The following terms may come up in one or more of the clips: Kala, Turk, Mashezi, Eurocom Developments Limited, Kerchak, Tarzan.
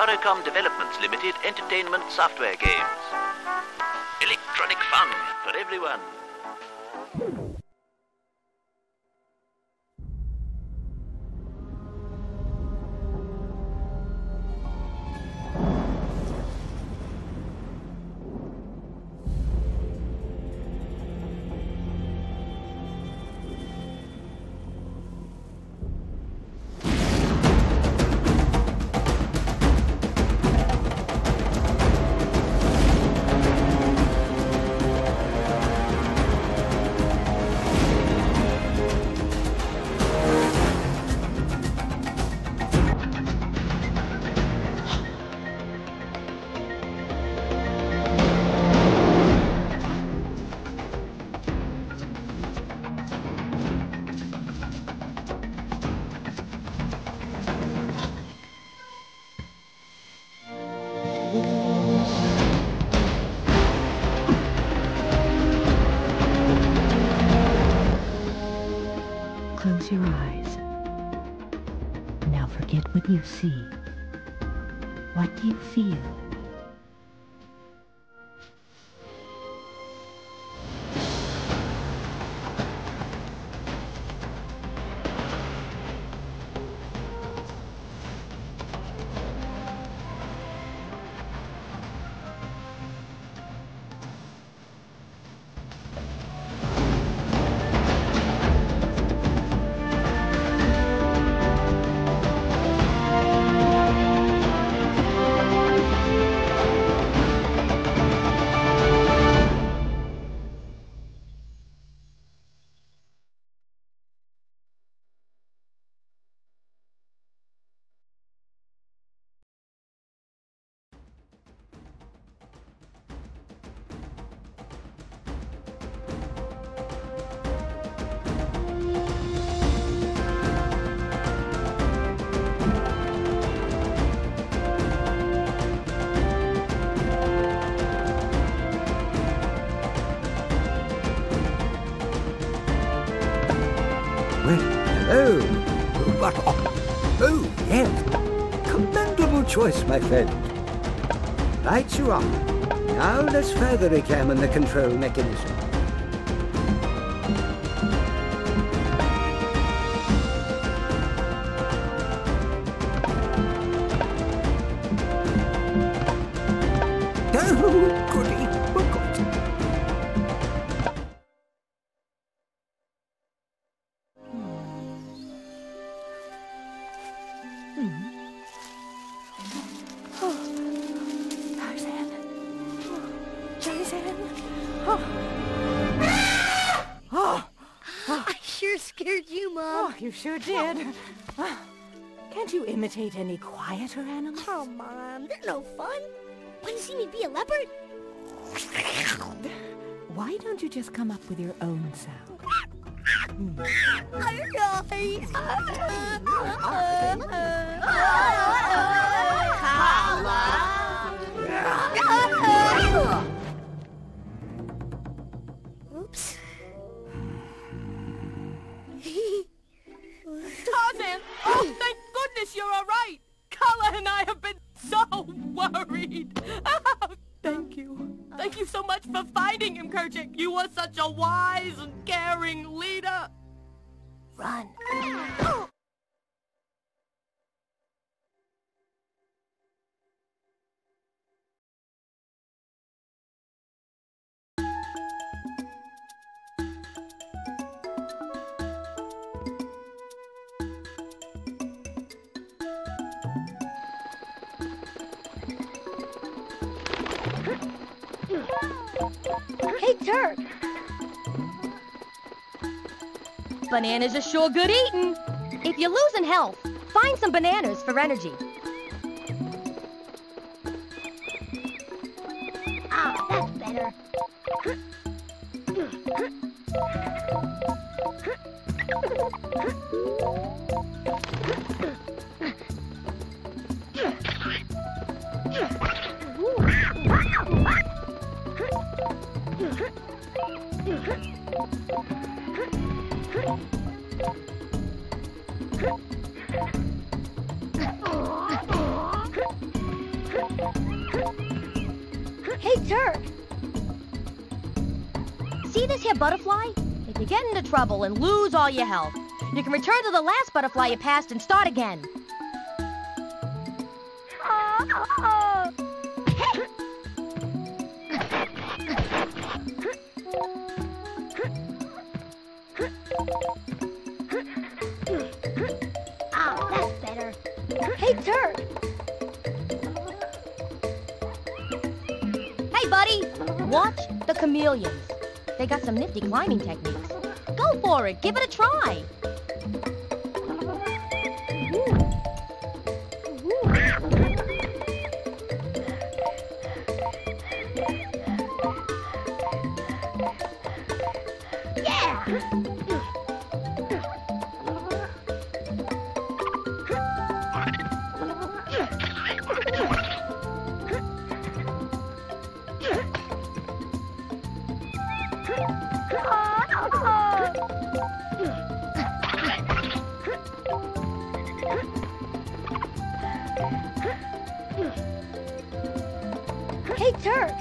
Eurocom Developments Limited entertainment software games. Electronic fun for everyone. Close your eyes. Now forget what you see. What do you feel? Hello, but oh yes, commendable choice, my friend. Right you are. Now let's further examine the control mechanism. Oh, goody, oh, good. You sure did. Oh. Can't you imitate any quieter animals? Oh, Mom, they're no fun. Want to see me be a leopard? Why don't you just come up with your own sound? Oops. Tarzan! Oh, thank goodness you're all right! Kala and I have been so worried! Oh, thank you. Thank you so much for finding him, Kerchak. You were such a wise and caring leader. Run. Oh. Hey, Turk! Bananas are sure good eating. If you're losing health, find some bananas for energy. Ah, that's better. Turk! See this here butterfly? If you get into trouble and lose all your health, you can return to the last butterfly you passed and start again. Oh, that's better. Hey, Turk! Hey, buddy! Watch the chameleons. They got some nifty climbing techniques. Go for it! Give it a try! Hey, Turk!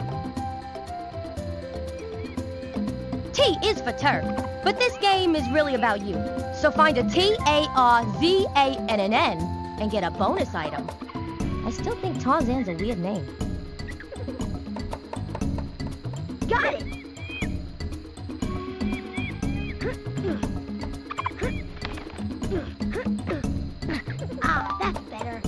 T is for Turk, but this game is really about you. So find a T-A-R-Z-A-N-N-N and get a bonus item. I still think Tarzan's a weird name. Got it! Oh, that's better.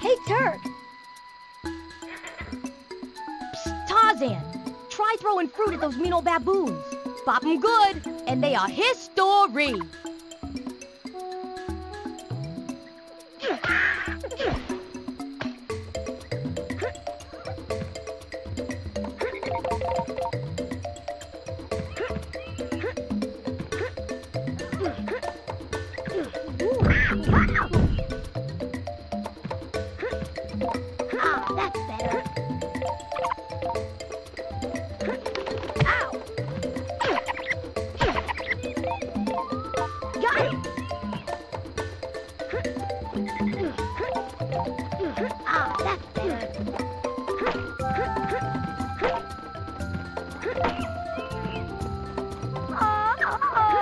Hey, Turk! Psst, Tarzan! Try throwing fruit at those mean old baboons. Bop them good, and they are history!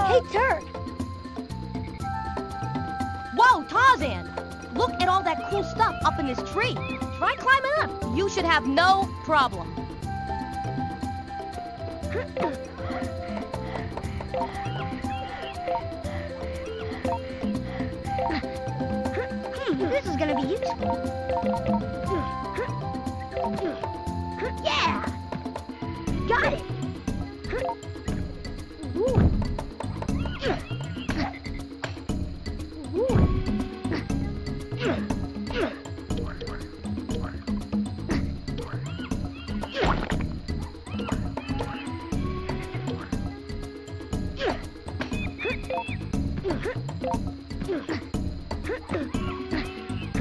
Hey, Turk! Whoa, Tarzan! Look at all that cool stuff up in this tree. Try climbing up. You should have no problem. This is gonna be useful. Yeah! Got it!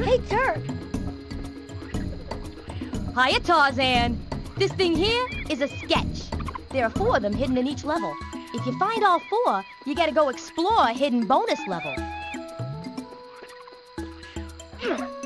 Hey, Turk! Hiya, Tarzan! This thing here is a sketch. There are 4 of them hidden in each level. If you find all 4, you gotta go explore a hidden bonus level. Yeah!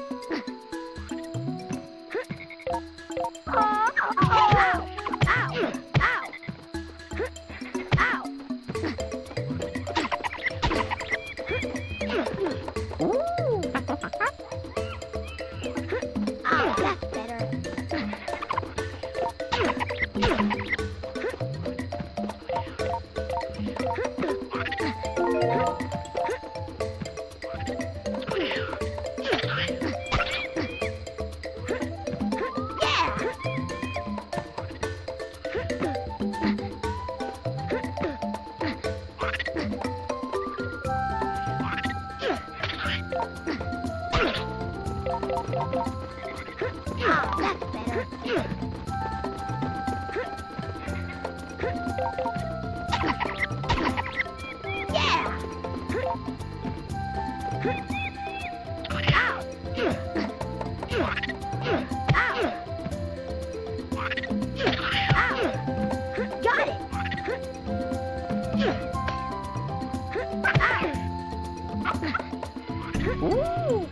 Yippee!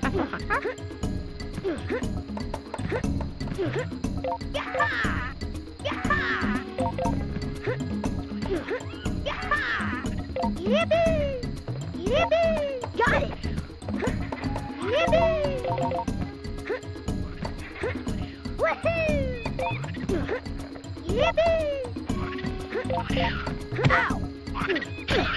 Yippee! Got it! Yippee! Woohoo! Yippee! Ow! Ow! Got it!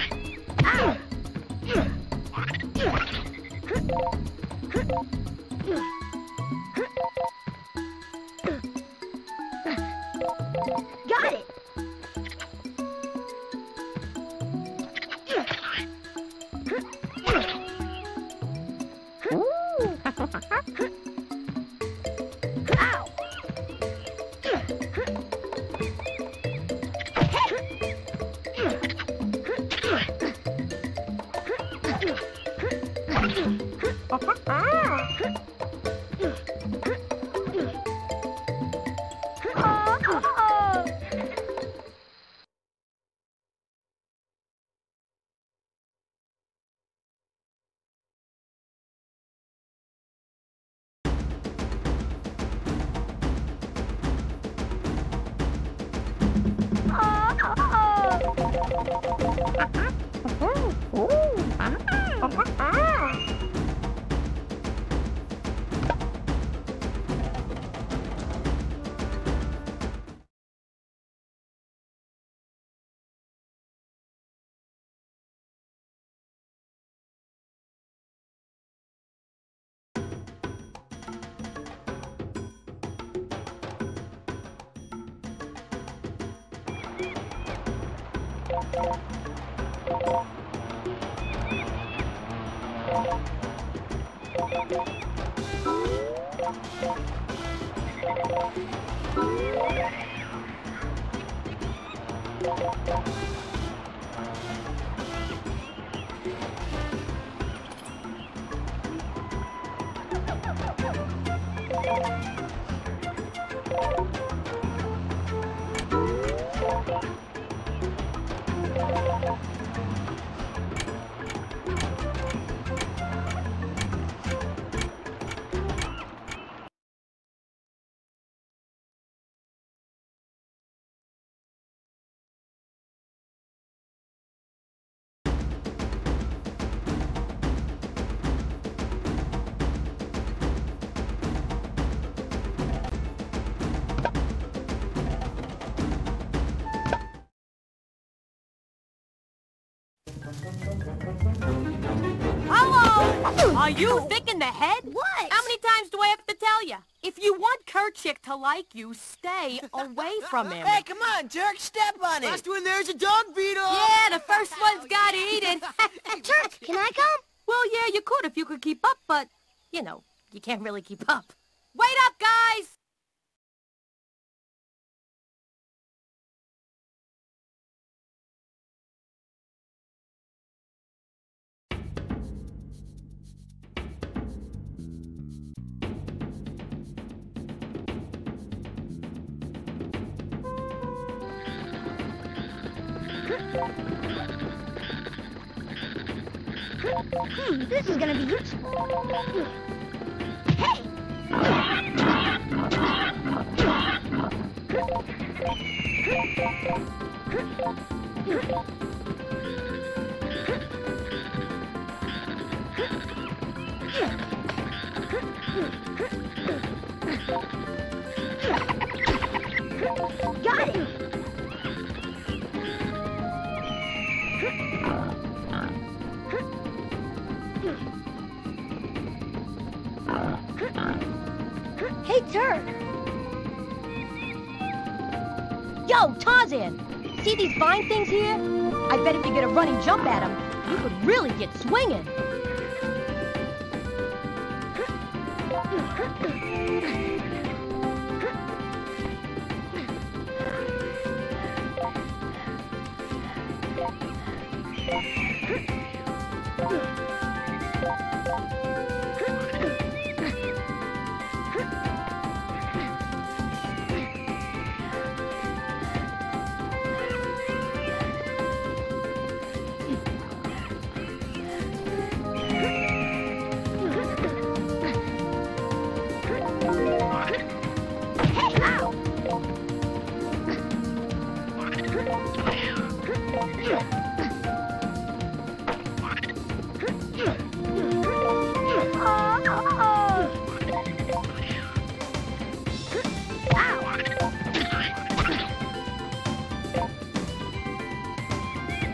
Hello! Are you thick in the head? What? How many times do I have to tell you? If you want Kerchak to like you, stay away from him. Hey, come on, Turk, step on it. Last one there's a dog beetle. Yeah, the first one's gotta eat it. Turk, can I come? Well, yeah, you could if you could keep up, but, you know, you can't really keep up. Wait up, guys! This is gonna be useful. Hey! Got it! Hey, Turk! Yo, Tarzan! See these vine things here? I bet if you get a running jump at them, you could really get swinging.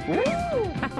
Oh, that's better.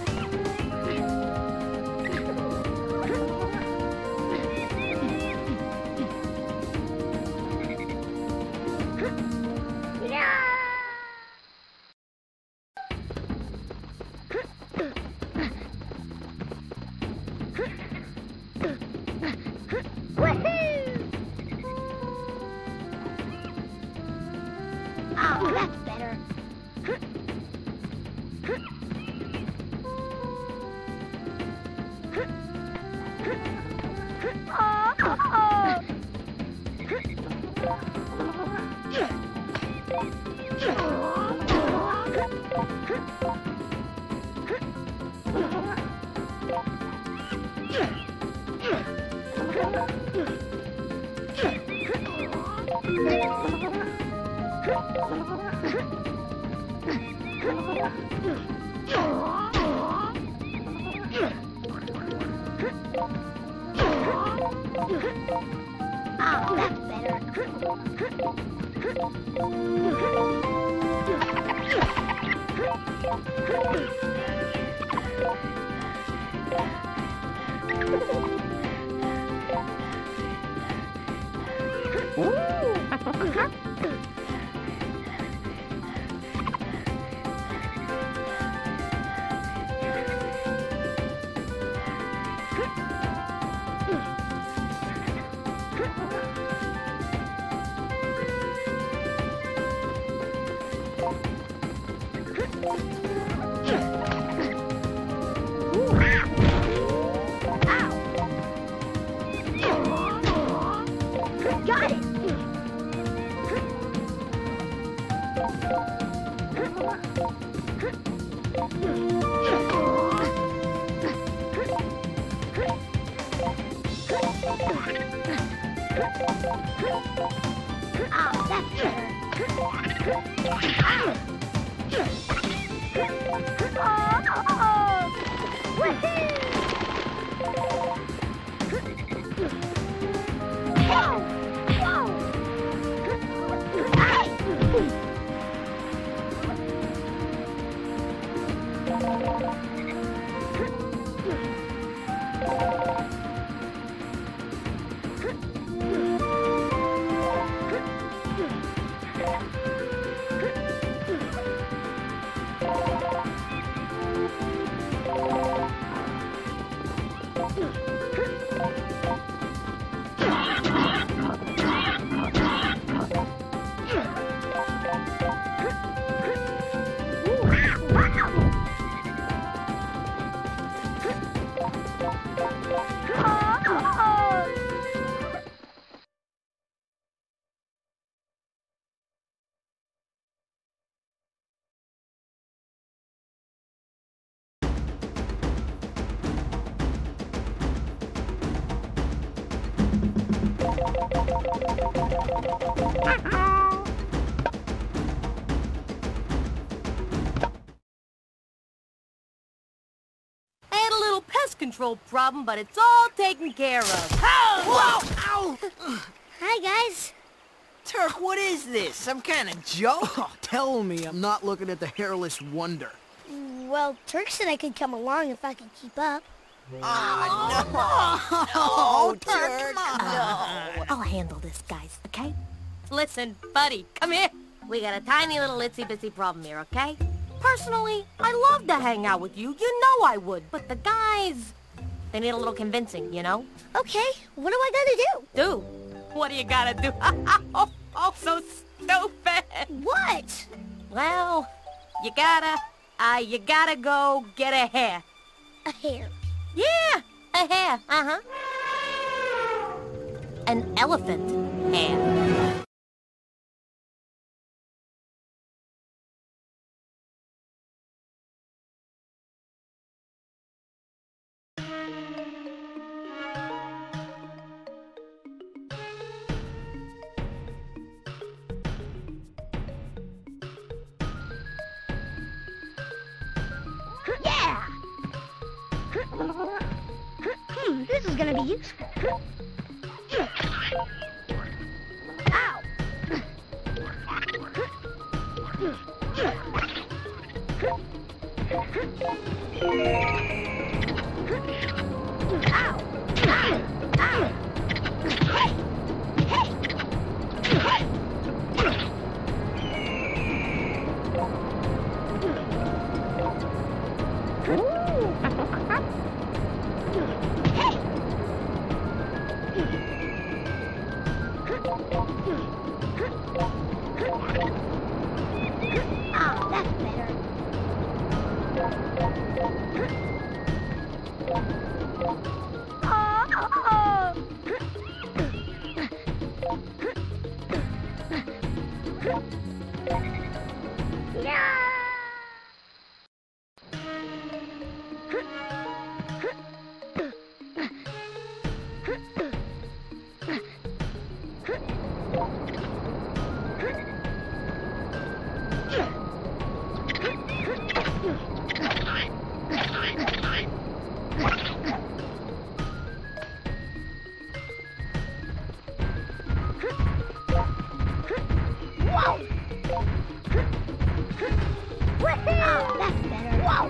Control problem, but it's all taken care of. Ow! Whoa! Ow! Hi, guys. Turk, what is this? Some kind of joke? Oh, tell me I'm not looking at the hairless wonder. Well, Turk said I could come along if I could keep up. Oh, no, Turk, no. I'll handle this, guys, okay? Listen, buddy, come here. We got a tiny little itsy-bitsy problem here, okay? Personally, I love to hang out with you. You know I would. But the guys, they need a little convincing, you know? Okay, what do I gotta do? Do? What do you gotta do? Oh, so stupid. What? Well, you gotta go get a hair. A hair? Yeah, a hair, An elephant hair. This is gonna be useful. Ow! Ow! Ow! Hey! Hey! Hey! Ooh! Oh, that's better. No!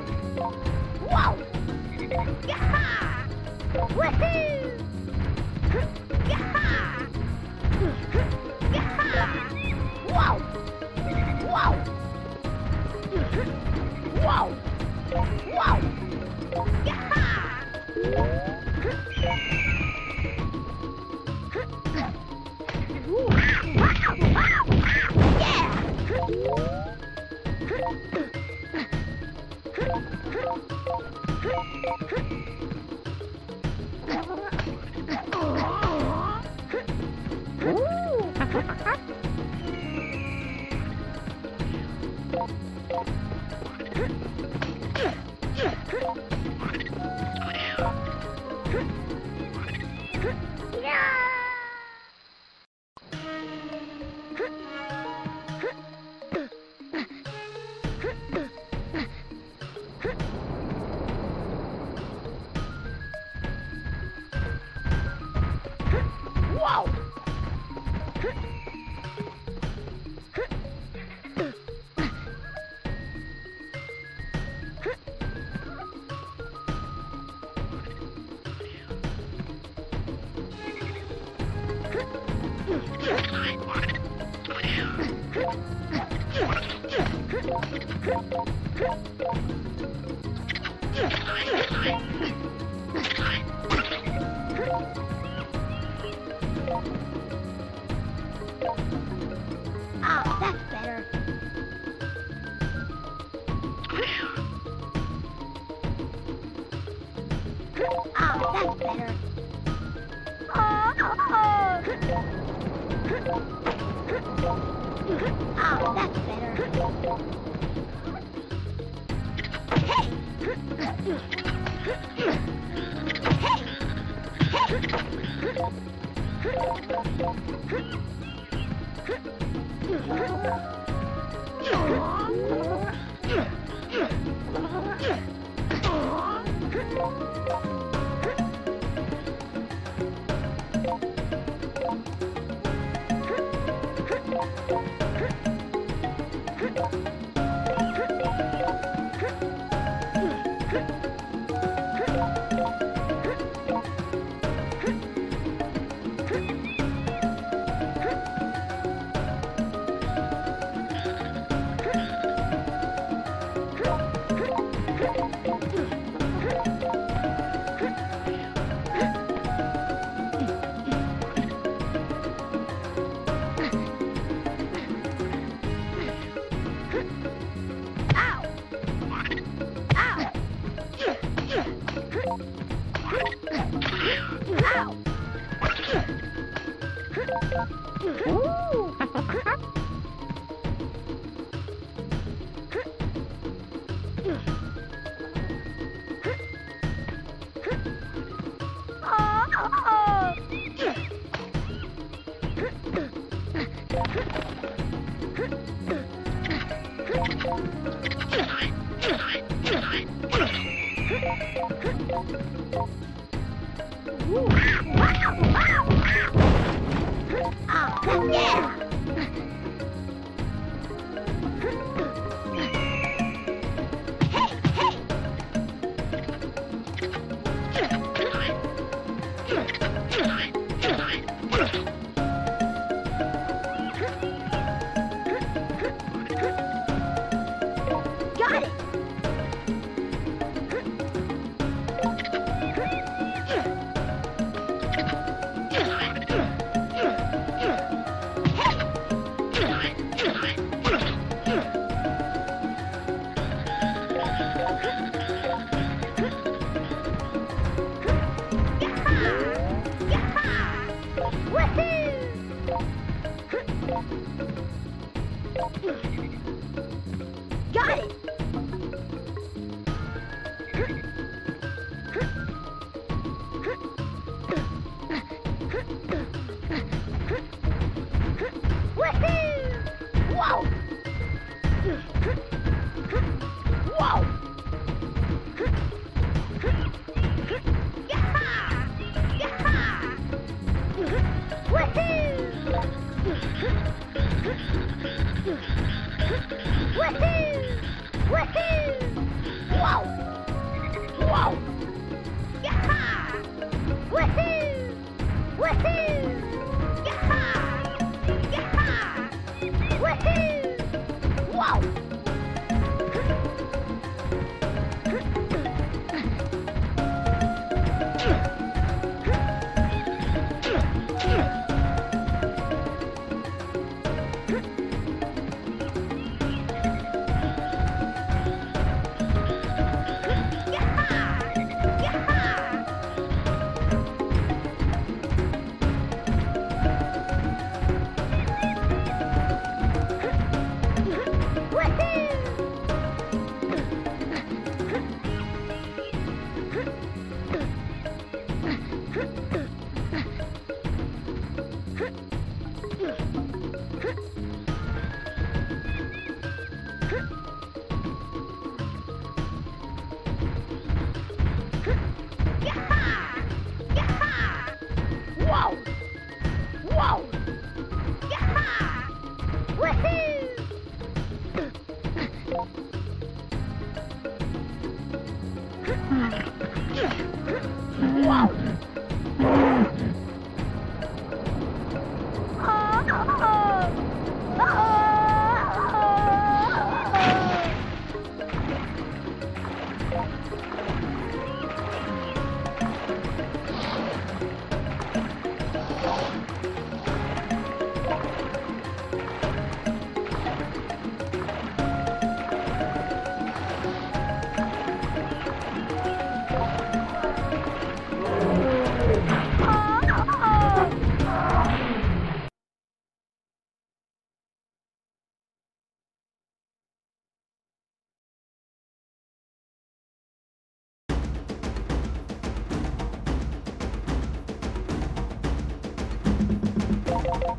Get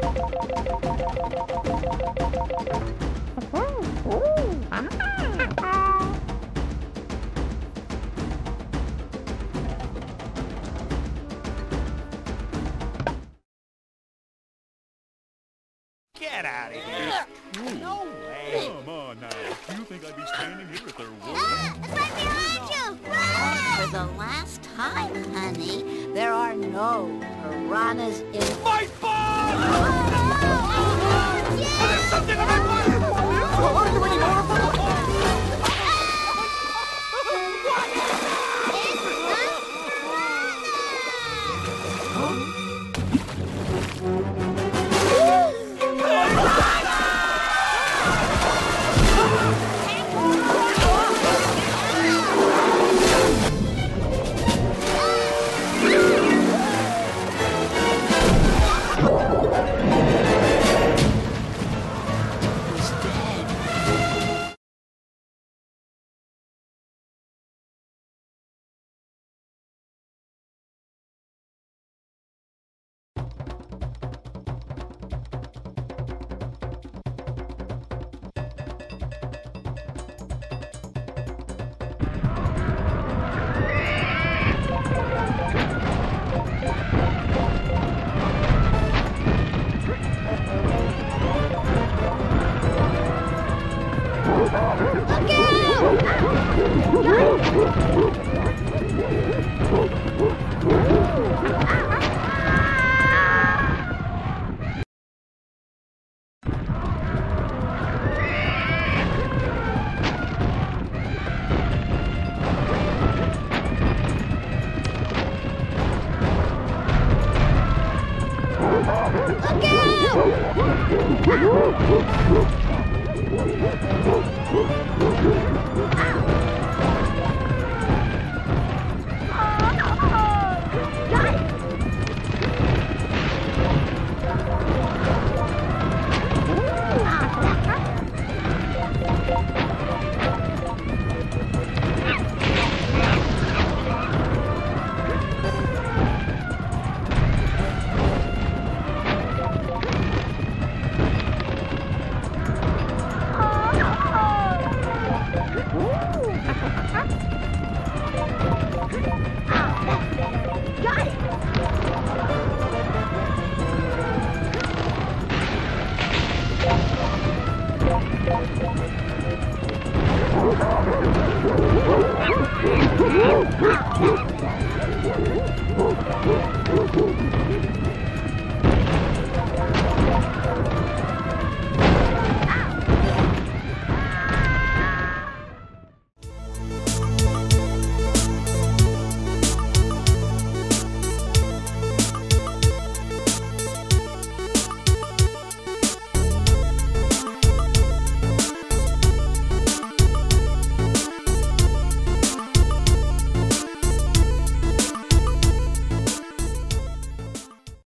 out of here! Ooh. No way! Come on now! You think I'd be standing here with their wood? Ah! It's right behind you! Run! For the last time, honey, there are no piranhas in... My ball! Oh, yeah. Oh, there's something on my ball! Oh, are you any more? Look out!